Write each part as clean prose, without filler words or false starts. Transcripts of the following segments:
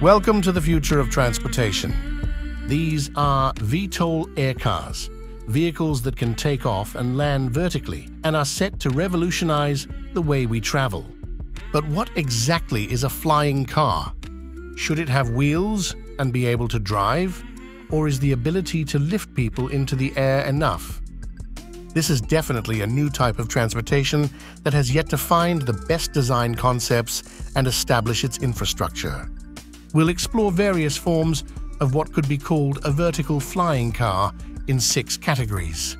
Welcome to the future of transportation. These are VTOL aircars, vehicles that can take off and land vertically and are set to revolutionize the way we travel. But what exactly is a flying car? Should it have wheels and be able to drive? Or is the ability to lift people into the air enough? This is definitely a new type of transportation that has yet to find the best design concepts and establish its infrastructure. We'll explore various forms of what could be called a vertical flying car in 6 categories.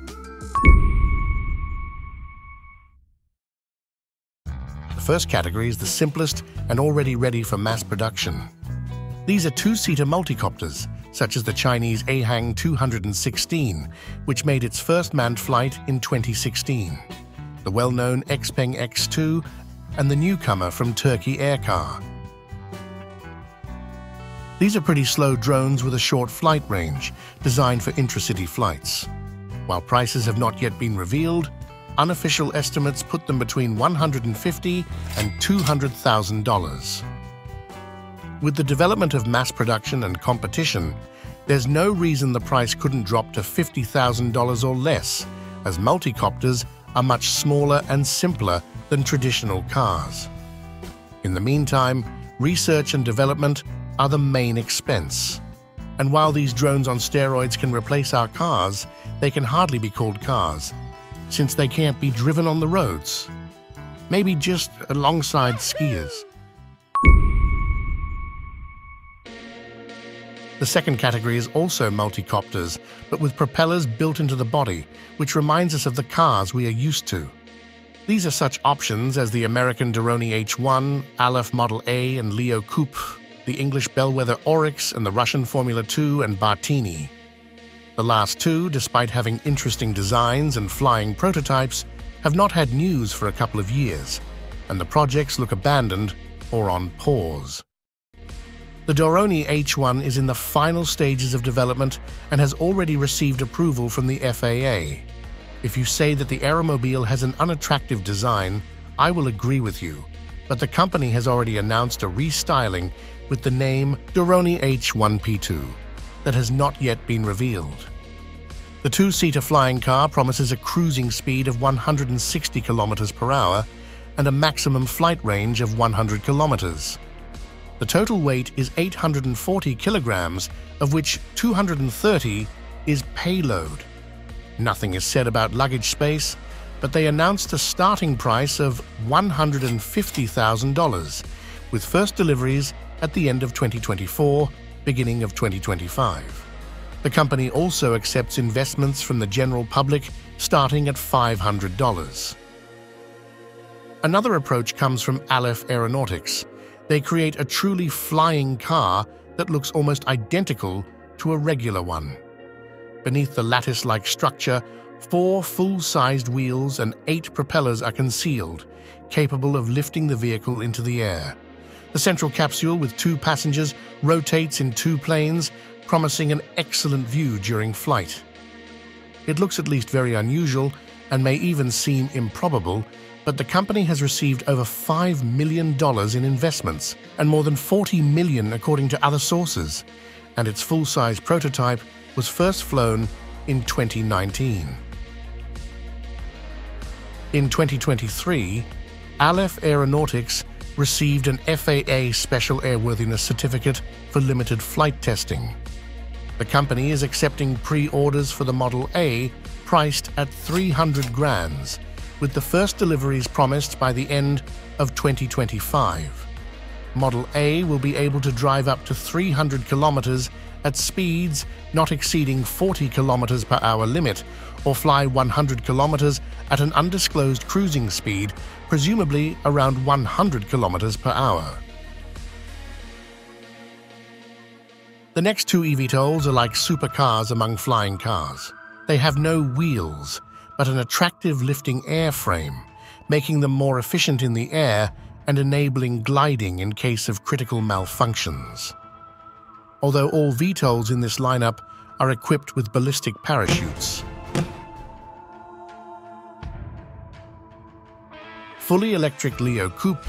The first category is the simplest and already ready for mass production. These are 2-seater multicopters, such as the Chinese Ehang 216, which made its first manned flight in 2016, the well-known Xpeng X2, and the newcomer from Turkey AirCar. These are pretty slow drones with a short flight range, designed for intracity flights. While prices have not yet been revealed, unofficial estimates put them between $150,000 and $200,000. With the development of mass production and competition, there's no reason the price couldn't drop to $50,000 or less, as multicopters are much smaller and simpler than traditional cars. In the meantime, research and development are the main expense. And while these drones on steroids can replace our cars, they can hardly be called cars, since they can't be driven on the roads. Maybe just alongside skiers. The second category is also multicopters, but with propellers built into the body, which reminds us of the cars we are used to. These are such options as the American Doroni H1, Alef Model A and Leo Coupe, the English Bellwether Oryx and the Russian Formula 2 and Bartini. The last two, despite having interesting designs and flying prototypes, have not had news for a couple of years, and the projects look abandoned or on pause. The Doroni H1 is in the final stages of development and has already received approval from the FAA. If you say that the aeromobile has an unattractive design, I will agree with you, but the company has already announced a restyling with the name Doroni H1P2 that has not yet been revealed. The 2-seater flying car promises a cruising speed of 160 kilometers per hour and a maximum flight range of 100 kilometers. The total weight is 840 kilograms, of which 230 is payload. Nothing is said about luggage space, but they announced a starting price of $150,000, with first deliveries at the end of 2024, beginning of 2025. The company also accepts investments from the general public starting at $500. Another approach comes from Alef Aeronautics. They create a truly flying car that looks almost identical to a regular one. Beneath the lattice-like structure, 4 full-sized wheels and 8 propellers are concealed, capable of lifting the vehicle into the air. The central capsule with 2 passengers rotates in 2 planes, promising an excellent view during flight. It looks at least very unusual and may even seem improbable, but the company has received over $5 million in investments and more than $40 million according to other sources, and its full-size prototype was first flown in 2019. In 2023, Alef Aeronautics received an FAA Special Airworthiness Certificate for limited flight testing. The company is accepting pre-orders for the Model A, priced at $300,000, with the first deliveries promised by the end of 2025. Model A will be able to drive up to 300 kilometers at speeds not exceeding 40 kilometers per hour limit, or fly 100 kilometers at an undisclosed cruising speed, presumably around 100 kilometers per hour. The next 2 eVTOLs are like supercars among flying cars. They have no wheels, but an attractive lifting airframe, making them more efficient in the air and enabling gliding in case of critical malfunctions. Although all VTOLs in this lineup are equipped with ballistic parachutes. Fully electric Leo Coupe,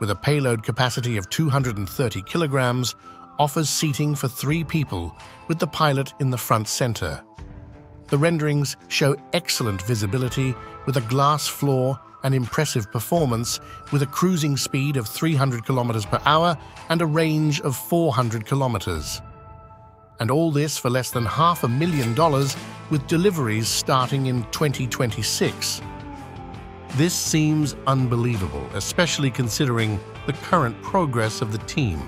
with a payload capacity of 230 kilograms, offers seating for 3 people, with the pilot in the front center. The renderings show excellent visibility with a glass floor and impressive performance, with a cruising speed of 300 km/h and a range of 400 kilometers. And all this for less than $500,000, with deliveries starting in 2026. This seems unbelievable, especially considering the current progress of the team.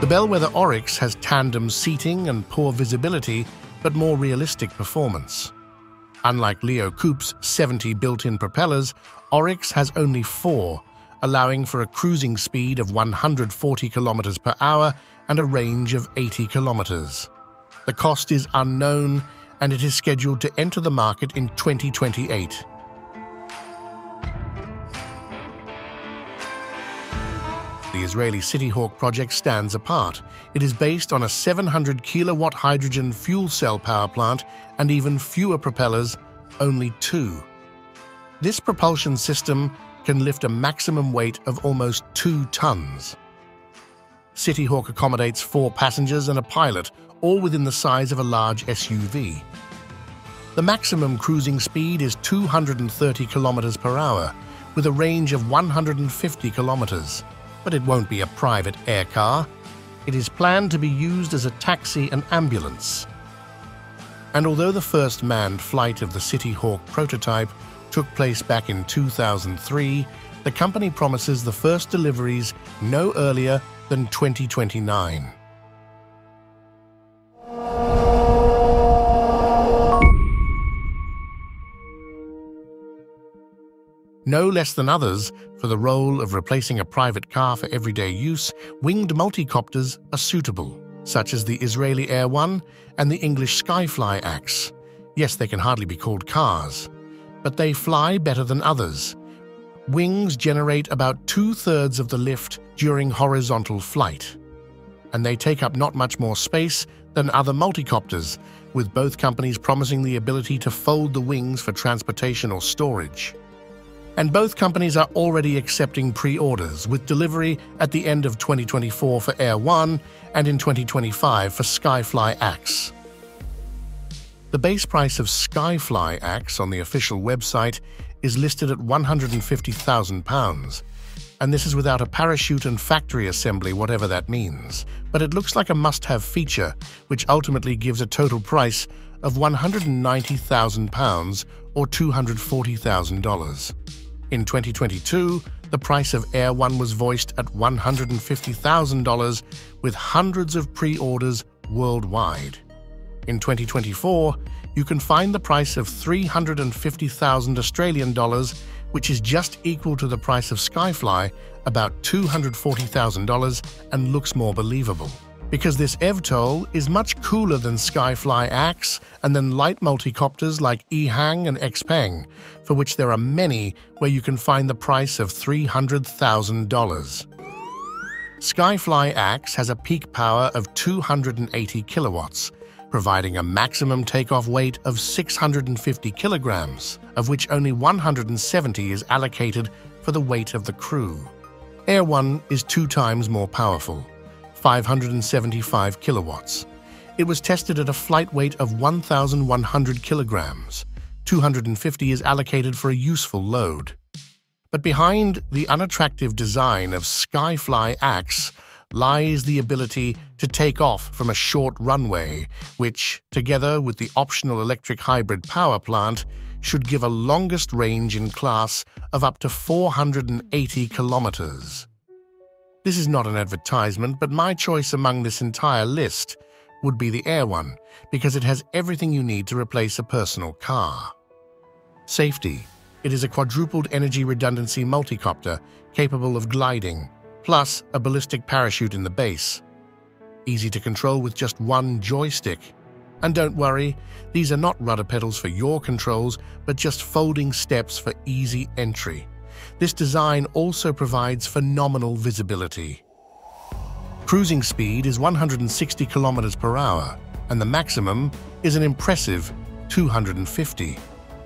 The Bellwether Oryx has tandem seating and poor visibility, but more realistic performance. Unlike Leo Coupe's 70 built-in propellers, Oryx has only 4, allowing for a cruising speed of 140 km/h and a range of 80 kilometers. The cost is unknown, and it is scheduled to enter the market in 2028. The Israeli Cityhawk project stands apart. It is based on a 700-kilowatt hydrogen fuel cell power plant and even fewer propellers, only 2. This propulsion system can lift a maximum weight of almost 2 tons. Cityhawk accommodates 4 passengers and a pilot, all within the size of a large SUV. The maximum cruising speed is 230 km/h, with a range of 150 kilometers. But it won't be a private air car. It is planned to be used as a taxi and ambulance. And although the first manned flight of the Cityhawk prototype took place back in 2003, the company promises the first deliveries no earlier than 2029. No less than others, for the role of replacing a private car for everyday use, winged multicopters are suitable, such as the Israeli Air One and the English Skyfly Axe. Yes, they can hardly be called cars, but they fly better than others. Wings generate about 2/3 of the lift during horizontal flight, and they take up not much more space than other multicopters, with both companies promising the ability to fold the wings for transportation or storage. And both companies are already accepting pre-orders, with delivery at the end of 2024 for Air One and in 2025 for Skyfly Axe. The base price of Skyfly Axe on the official website is listed at £150,000, and this is without a parachute and factory assembly, whatever that means. But it looks like a must-have feature, which ultimately gives a total price of £190,000 or $240,000. In 2022, the price of Air One was voiced at $150,000, with hundreds of pre-orders worldwide. In 2024, you can find the price of $350,000 Australian dollars, which is just equal to the price of Skyfly, about $240,000, and looks more believable. Because this eVTOL is much cooler than Skyfly Axe and than light multicopters like Ehang and Xpeng, for which there are many where you can find the price of $300,000. Skyfly Axe has a peak power of 280 kilowatts, providing a maximum takeoff weight of 650 kilograms, of which only 170 is allocated for the weight of the crew. Air One is 2 times more powerful, 575 kilowatts. It was tested at a flight weight of 1,100 kilograms. 250 is allocated for a useful load. But behind the unattractive design of Skyfly Axe lies the ability to take off from a short runway, which, together with the optional electric hybrid power plant, should give a longest range in class of up to 480 kilometers. This is not an advertisement, but my choice among this entire list would be the Air One, because it has everything you need to replace a personal car. Safety. It is a quadrupled energy redundancy multicopter capable of gliding, plus a ballistic parachute in the base. Easy to control with just 1 joystick. And don't worry, these are not rudder pedals for your controls, but just folding steps for easy entry. This design also provides phenomenal visibility. Cruising speed is 160 km/h, and the maximum is an impressive 250.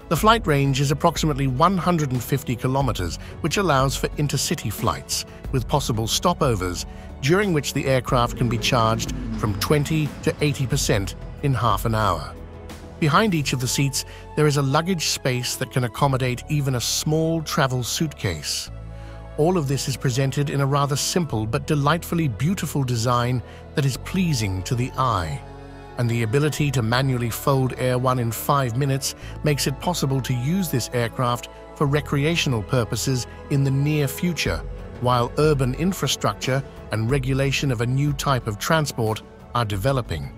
The flight range is approximately 150 kilometers, which allows for intercity flights, with possible stopovers, during which the aircraft can be charged from 20 to 80% in half an hour. Behind each of the seats, there is a luggage space that can accommodate even a small travel suitcase. All of this is presented in a rather simple but delightfully beautiful design that is pleasing to the eye. And the ability to manually fold Air One in 5 minutes makes it possible to use this aircraft for recreational purposes in the near future, while urban infrastructure and regulation of a new type of transport are developing.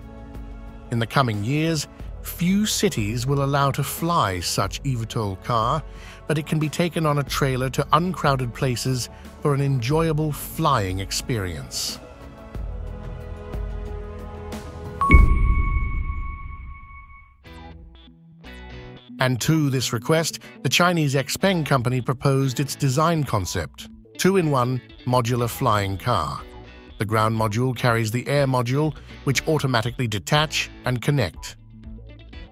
In the coming years, few cities will allow to fly such eVTOL car, but it can be taken on a trailer to uncrowded places for an enjoyable flying experience. And to this request, the Chinese Xpeng company proposed its design concept, 2-in-1 modular flying car. The ground module carries the air module, which automatically detach and connect.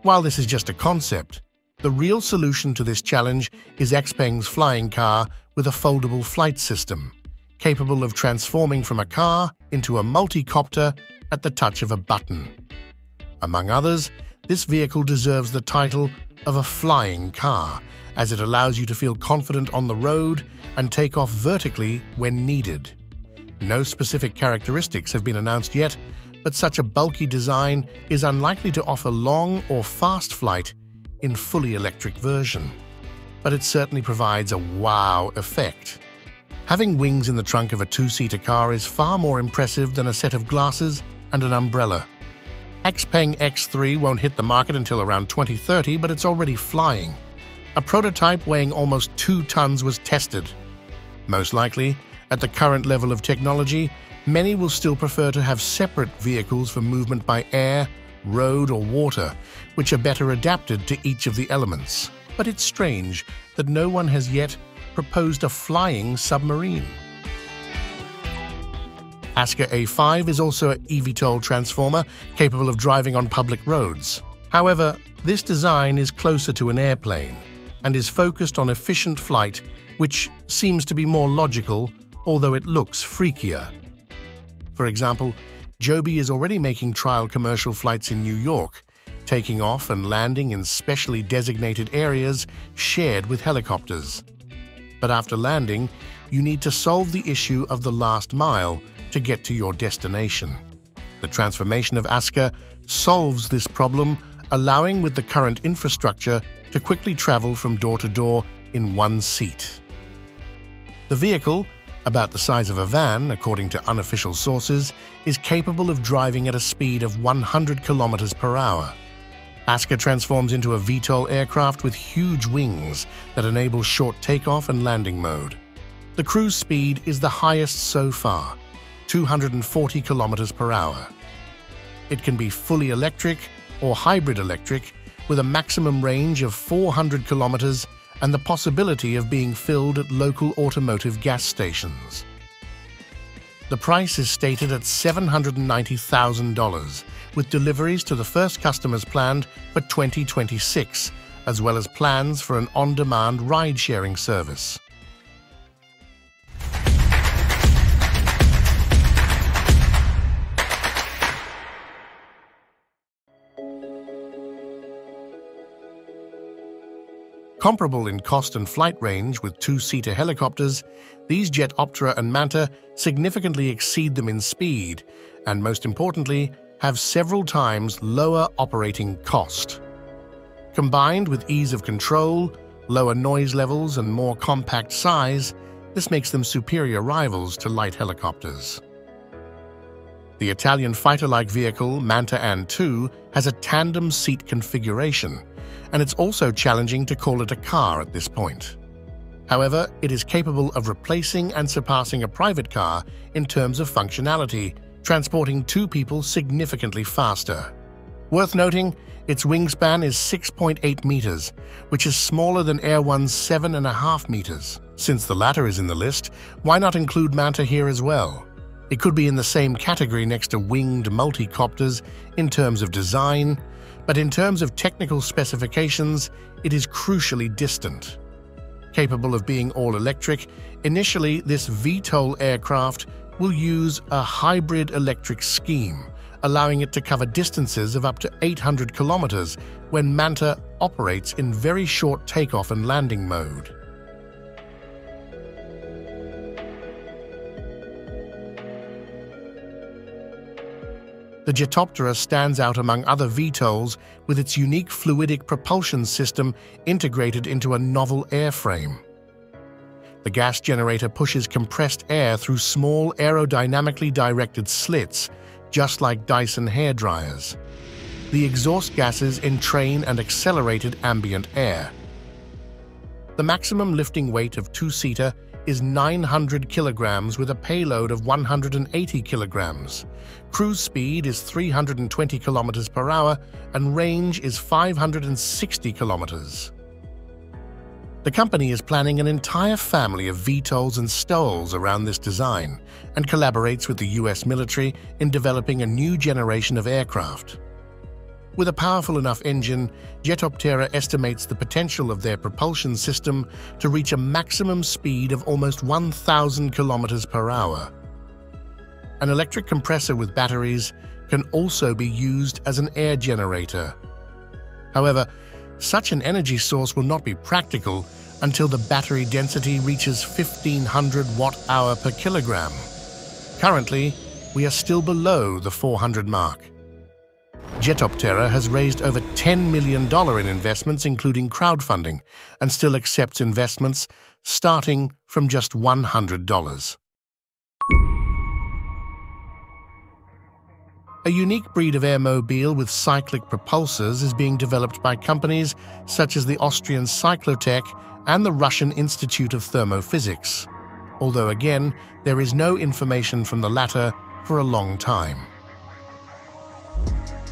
While this is just a concept, the real solution to this challenge is Xpeng's flying car with a foldable flight system, capable of transforming from a car into a multi-copter at the touch of a button. Among others, this vehicle deserves the title of a flying car, as it allows you to feel confident on the road and take off vertically when needed. No specific characteristics have been announced yet, but such a bulky design is unlikely to offer long or fast flight in fully electric version. But it certainly provides a wow effect. Having wings in the trunk of a two-seater car is far more impressive than a set of glasses and an umbrella. Xpeng X3 won't hit the market until around 2030, but it's already flying. A prototype weighing almost 2 tons was tested. Most likely, at the current level of technology, many will still prefer to have separate vehicles for movement by air, road, or water, which are better adapted to each of the elements. But it's strange that no one has yet proposed a flying submarine. ASKA A5 is also an eVTOL transformer capable of driving on public roads. However, this design is closer to an airplane and is focused on efficient flight, which seems to be more logical, although it looks freakier. For example, Joby is already making trial commercial flights in New York, taking off and landing in specially designated areas shared with helicopters. But after landing, you need to solve the issue of the last mile to get to your destination. The transformation of ASKA solves this problem, allowing with the current infrastructure to quickly travel from door to door in one seat. The vehicle, about the size of a van according to unofficial sources, is capable of driving at a speed of 100 kilometers per hour. ASKA transforms into a VTOL aircraft with huge wings that enable short takeoff and landing mode. The cruise speed is the highest so far, 240 kilometers per hour. It can be fully electric or hybrid electric, with a maximum range of 400 kilometers and the possibility of being filled at local automotive gas stations. The price is stated at $790,000, with deliveries to the first customers planned for 2026, as well as plans for an on-demand ride-sharing service. Comparable in cost and flight range with two-seater helicopters, these Jet Optera and Manta significantly exceed them in speed and, most importantly, have several times lower operating cost. Combined with ease of control, lower noise levels and more compact size, this makes them superior rivals to light helicopters. The Italian fighter-like vehicle Manta AN-2 has a tandem seat configuration, and it's also challenging to call it a car at this point. However, it is capable of replacing and surpassing a private car in terms of functionality, transporting two people significantly faster. Worth noting, its wingspan is 6.8 meters, which is smaller than Air One's 7.5 meters. Since the latter is in the list, why not include Manta here as well? It could be in the same category next to winged multicopters in terms of design, but in terms of technical specifications, it is crucially distant. Capable of being all-electric, initially this VTOL aircraft will use a hybrid electric scheme, allowing it to cover distances of up to 800 kilometers when Manta operates in very short takeoff and landing mode. The Jetoptera stands out among other VTOLs with its unique fluidic propulsion system integrated into a novel airframe. The gas generator pushes compressed air through small aerodynamically directed slits, just like Dyson hairdryers. The exhaust gases entrain and accelerated ambient air. The maximum lifting weight of two-seater is 900 kilograms with a payload of 180 kilograms. Cruise speed is 320 kilometers per hour and range is 560 kilometers. The company is planning an entire family of VTOLs and STOLs around this design and collaborates with the US military in developing a new generation of aircraft. With a powerful enough engine, Jetoptera estimates the potential of their propulsion system to reach a maximum speed of almost 1,000 kilometers per hour. An electric compressor with batteries can also be used as an air generator. However, such an energy source will not be practical until the battery density reaches 1,500 watt-hour per kilogram. Currently, we are still below the 400 mark. Jetoptera has raised over $10 million in investments, including crowdfunding, and still accepts investments starting from just $100. A unique breed of airmobile with cyclic propulsors is being developed by companies such as the Austrian Cyclotech and the Russian Institute of Thermophysics, although again, there is no information from the latter for a long time.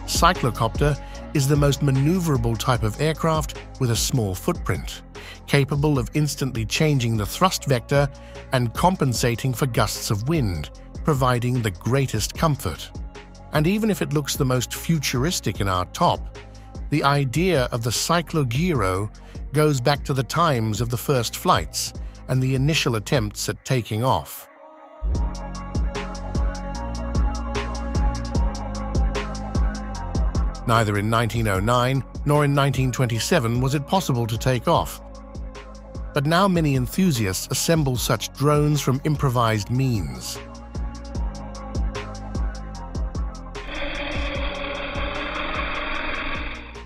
Cyclocopter is the most maneuverable type of aircraft with a small footprint, capable of instantly changing the thrust vector and compensating for gusts of wind, providing the greatest comfort. And even if it looks the most futuristic in our top, the idea of the cyclogiro goes back to the times of the first flights and the initial attempts at taking off. Neither in 1909 nor in 1927 was it possible to take off. But now many enthusiasts assemble such drones from improvised means.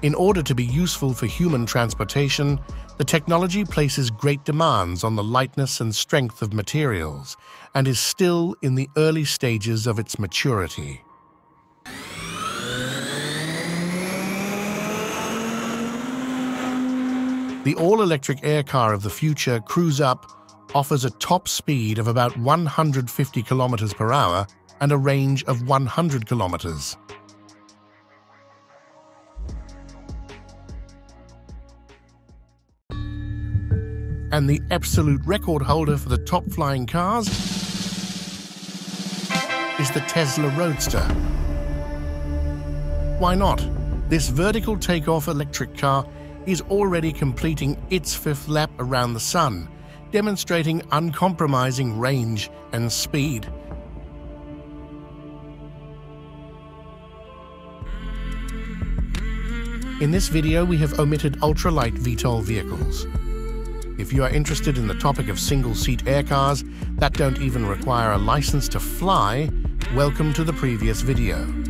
In order to be useful for human transportation, the technology places great demands on the lightness and strength of materials and is still in the early stages of its maturity. The all-electric AirCar of the future, Cruise Up, offers a top speed of about 150 kilometers per hour and a range of 100 kilometers. And the absolute record holder for the top flying cars is the Tesla Roadster. Why not? This vertical takeoff electric car is already completing its fifth lap around the sun, demonstrating uncompromising range and speed. In this video, we have omitted ultralight VTOL vehicles. If you are interested in the topic of single-seat aircars that don't even require a license to fly, welcome to the previous video.